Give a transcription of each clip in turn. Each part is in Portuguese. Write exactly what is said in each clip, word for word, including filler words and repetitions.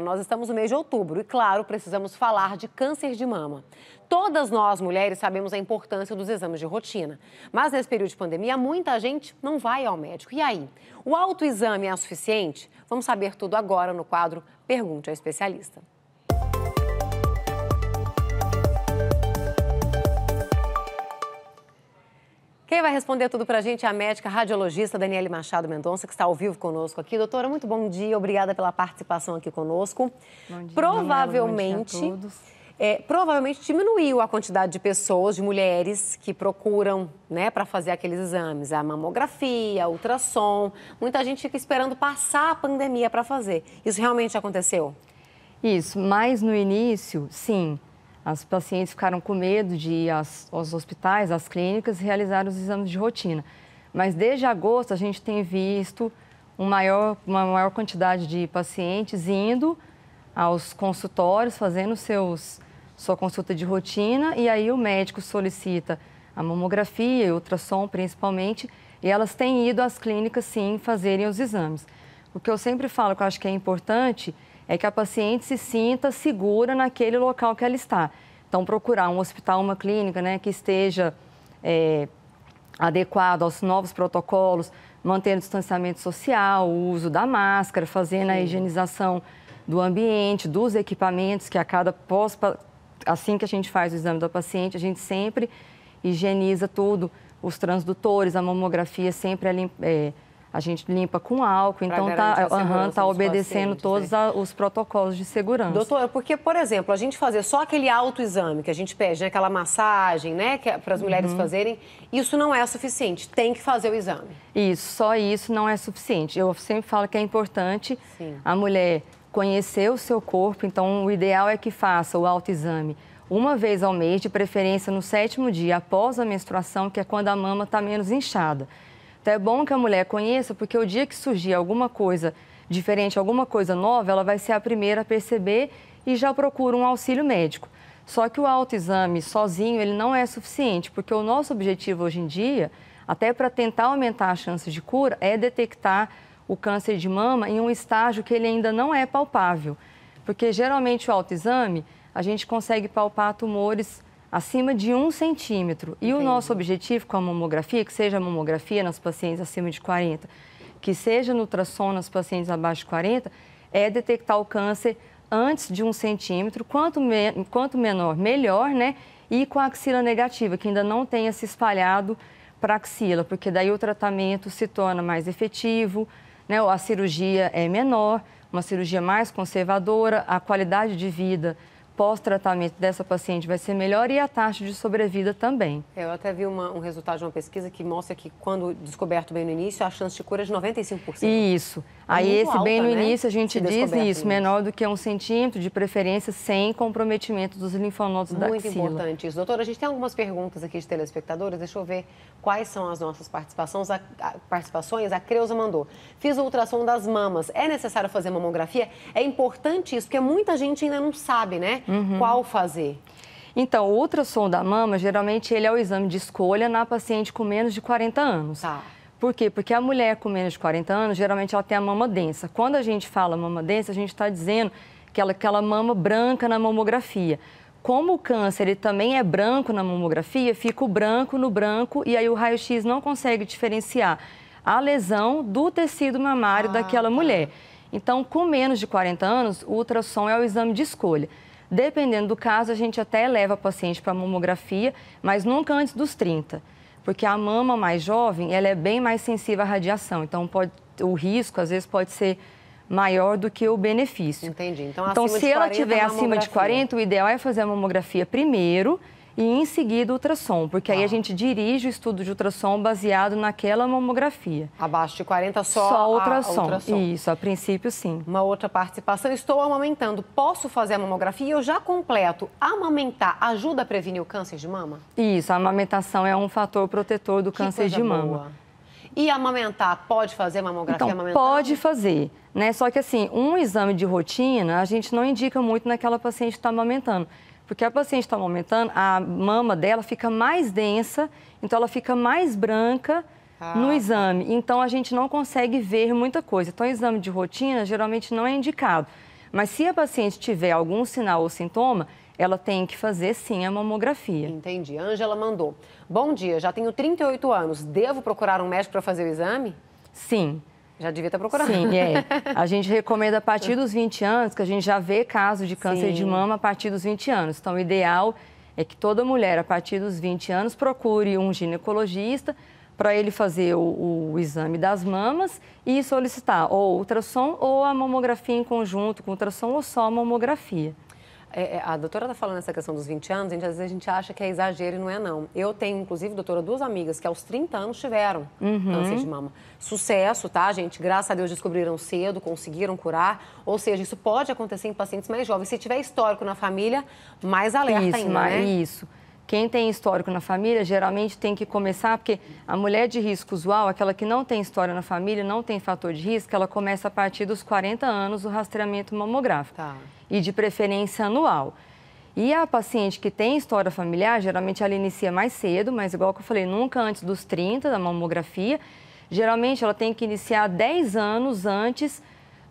Nós estamos no mês de outubro e, claro, precisamos falar de câncer de mama. Todas nós, mulheres, sabemos a importância dos exames de rotina. Mas, nesse período de pandemia, muita gente não vai ao médico. E aí, o autoexame é o suficiente? Vamos saber tudo agora no quadro Pergunte ao Especialista. Quem vai responder tudo pra gente é a médica radiologista Danielle Machado Mendonça, que está ao vivo conosco aqui. Doutora, muito bom dia, obrigada pela participação aqui conosco. Bom dia, provavelmente, bom dia a todos. É, provavelmente diminuiu a quantidade de pessoas, de mulheres que procuram, né, para fazer aqueles exames, a mamografia, ultrassom. Muita gente fica esperando passar a pandemia para fazer. Isso realmente aconteceu? Isso, mas no início, sim. As pacientes ficaram com medo de ir aos hospitais, às clínicas, realizar os exames de rotina. Mas desde agosto a gente tem visto um maior, uma maior quantidade de pacientes indo aos consultórios, fazendo seus, sua consulta de rotina, e aí o médico solicita a mamografia e ultrassom principalmente, e elas têm ido às clínicas sim fazerem os exames. O que eu sempre falo, que eu acho que é importante, é que a paciente se sinta segura naquele local que ela está. Então, procurar um hospital, uma clínica, né, que esteja é, adequado aos novos protocolos, mantendo o distanciamento social, o uso da máscara, fazendo a higienização do ambiente, dos equipamentos, que a cada pós, assim que a gente faz o exame da paciente, a gente sempre higieniza tudo, os transdutores, a mamografia sempre é limpa. É, A gente limpa com álcool, então está uhum, tá obedecendo todos né? os protocolos de segurança. Doutora, porque, por exemplo, a gente fazer só aquele autoexame que a gente pede, né, aquela massagem, né, para as mulheres uhum. fazerem, isso não é suficiente, tem que fazer o exame. Isso, só isso não é suficiente. Eu sempre falo que é importante Sim. a mulher conhecer o seu corpo, então o ideal é que faça o autoexame uma vez ao mês, de preferência no sétimo dia, após a menstruação, que é quando a mama está menos inchada. Então, é bom que a mulher conheça, porque o dia que surgir alguma coisa diferente, alguma coisa nova, ela vai ser a primeira a perceber e já procura um auxílio médico. Só que o autoexame sozinho, ele não é suficiente, porque o nosso objetivo hoje em dia, até para tentar aumentar a chance de cura, é detectar o câncer de mama em um estágio que ele ainda não é palpável. Porque, geralmente, o autoexame, a gente consegue palpar tumores acima de um centímetro. E Entendi. O nosso objetivo com a mamografia, que seja a mamografia nas pacientes acima de quarenta, que seja no ultrassom nas pacientes abaixo de quarenta, é detectar o câncer antes de um centímetro, quanto, me... quanto menor, melhor, né? E com a axila negativa, que ainda não tenha se espalhado para a axila, porque daí o tratamento se torna mais efetivo, né? A cirurgia é menor, uma cirurgia mais conservadora, a qualidade de vida pós-tratamento dessa paciente vai ser melhor e a taxa de sobrevida também. Eu até vi uma, um resultado de uma pesquisa que mostra que quando descoberto bem no início, a chance de cura é de noventa e cinco por cento. Isso. É Aí esse alta, bem no né? início, a gente diz isso, menor do que um centímetro, de preferência sem comprometimento dos linfonodos da axila. Muito importante isso. Doutora, a gente tem algumas perguntas aqui de telespectadores, deixa eu ver quais são as nossas participações. A, a, participações. a Creuza mandou, fiz o ultrassom das mamas, é necessário fazer mamografia? É importante isso, porque muita gente ainda não sabe, né? Uhum. Qual fazer? Então, o ultrassom da mama, geralmente, ele é o exame de escolha na paciente com menos de quarenta anos. Tá. Por quê? Porque a mulher com menos de quarenta anos, geralmente, ela tem a mama densa. Quando a gente fala mama densa, a gente está dizendo que ela, aquela mama branca na mamografia. Como o câncer ele também é branco na mamografia, fica o branco no branco e aí o raio-x não consegue diferenciar a lesão do tecido mamário ah, daquela tá. mulher. Então, com menos de quarenta anos, o ultrassom é o exame de escolha. Dependendo do caso, a gente até leva a paciente para mamografia, mas nunca antes dos trinta, porque a mama mais jovem, ela é bem mais sensível à radiação, então pode, o risco às vezes pode ser maior do que o benefício. Entendi. Então, então se ela estiver acima de quarenta, o ideal é fazer a mamografia primeiro e em seguida o ultrassom, porque ah. aí a gente dirige o estudo de ultrassom baseado naquela mamografia. Abaixo de quarenta só, só ultrassom. A ultrassom. Isso, a princípio sim. Uma outra participação, estou amamentando, posso fazer a mamografia? E eu já completo, amamentar ajuda a prevenir o câncer de mama? Isso, a amamentação é um fator protetor do que câncer de mama. Boa. E amamentar, pode fazer mamografia amamentar? Então, pode fazer, né? Só que assim, um exame de rotina, a gente não indica muito naquela paciente que está amamentando. Porque a paciente está amamentando, a mama dela fica mais densa, então ela fica mais branca ah, no exame. Então, a gente não consegue ver muita coisa. Então, o exame de rotina geralmente não é indicado. Mas se a paciente tiver algum sinal ou sintoma, ela tem que fazer, sim, a mamografia. Entendi. Ângela mandou. Bom dia, já tenho trinta e oito anos. Devo procurar um médico para fazer o exame? Sim. Já devia estar procurando. Sim, é. A gente recomenda a partir dos vinte anos, que a gente já vê casos de câncer sim. de mama a partir dos vinte anos. Então, o ideal é que toda mulher, a partir dos vinte anos, procure um ginecologista para ele fazer o, o exame das mamas e solicitar ou ultrassom ou a mamografia em conjunto com ultrassom ou só a mamografia. É, a doutora está falando essa questão dos vinte anos, a gente, às vezes a gente acha que é exagero e não é não. Eu tenho, inclusive, doutora, duas amigas que aos trinta anos tiveram uhum. câncer de mama. Sucesso, tá, gente? Graças a Deus descobriram cedo, conseguiram curar. Ou seja, isso pode acontecer em pacientes mais jovens. Se tiver histórico na família, mais alerta isso, ainda, mas, né? Isso. Quem tem histórico na família, geralmente tem que começar, porque a mulher de risco usual, aquela que não tem história na família, não tem fator de risco, ela começa a partir dos quarenta anos o rastreamento mamográfico. Tá. E de preferência anual. E a paciente que tem história familiar, geralmente ela inicia mais cedo, mas igual que eu falei, nunca antes dos trinta da mamografia. Geralmente ela tem que iniciar dez anos antes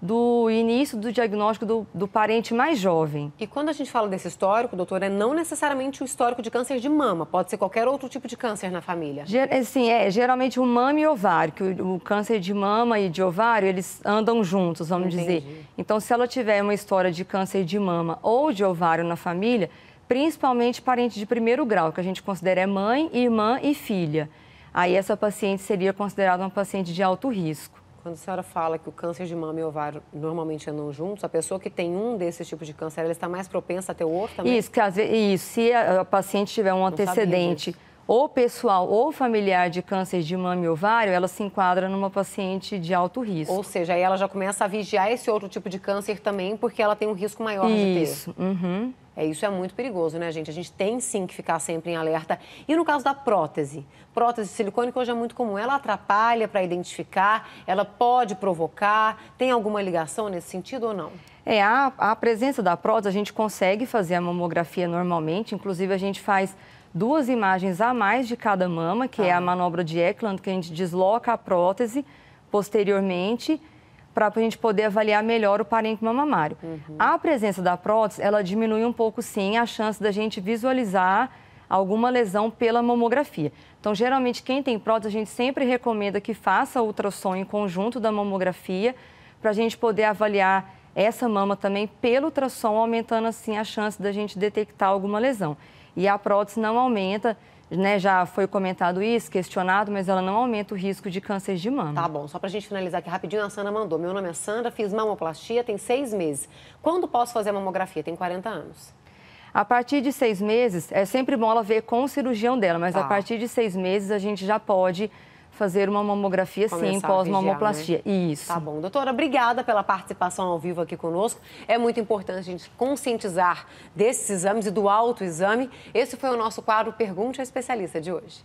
do início do diagnóstico do, do parente mais jovem. E quando a gente fala desse histórico, doutora, é não necessariamente o histórico de câncer de mama, pode ser qualquer outro tipo de câncer na família? Sim, é, geralmente o mama e ovário, que o, o câncer de mama e de ovário, eles andam juntos, vamos Entendi. dizer. Então, se ela tiver uma história de câncer de mama ou de ovário na família, principalmente parente de primeiro grau, que a gente considera é mãe, irmã e filha, aí essa paciente seria considerada uma paciente de alto risco. Quando a senhora fala que o câncer de mama e ovário normalmente andam juntos, a pessoa que tem um desses tipos de câncer, ela está mais propensa a ter o outro também? Isso, que às vezes, isso, se a paciente tiver um antecedente ou pessoal ou familiar de câncer de mama e ovário, ela se enquadra numa paciente de alto risco. Ou seja, aí ela já começa a vigiar esse outro tipo de câncer também, porque ela tem um risco maior de ter. Isso, uhum. É, isso é muito perigoso, né, gente? A gente tem, sim, que ficar sempre em alerta. E no caso da prótese? Prótese silicônica hoje é muito comum. Ela atrapalha para identificar, ela pode provocar, tem alguma ligação nesse sentido ou não? É, a, a presença da prótese, a gente consegue fazer a mamografia normalmente, inclusive a gente faz duas imagens a mais de cada mama, que ah. é a manobra de Eklund, que a gente desloca a prótese posteriormente, para a gente poder avaliar melhor o parênquima mamário. Uhum. A presença da prótese, ela diminui um pouco, sim, a chance da gente visualizar alguma lesão pela mamografia. Então, geralmente, quem tem prótese, a gente sempre recomenda que faça ultrassom em conjunto da mamografia, para a gente poder avaliar essa mama também pelo ultrassom, aumentando, assim, a chance da gente detectar alguma lesão. E a prótese não aumenta... Né, já foi comentado isso, questionado, mas ela não aumenta o risco de câncer de mama. Tá bom, só pra gente finalizar aqui rapidinho, a Sandra mandou. Meu nome é Sandra, fiz mamoplastia, tem seis meses. Quando posso fazer a mamografia? Tem quarenta anos. A partir de seis meses, é sempre bom ela ver com o cirurgião dela, mas ah. a partir de seis meses a gente já pode fazer uma mamografia, Começar sim, pós-mamoplastia. Né? Isso. Tá bom. Doutora, obrigada pela participação ao vivo aqui conosco. É muito importante a gente conscientizar desses exames e do autoexame. Esse foi o nosso quadro Pergunte ao Especialista de hoje.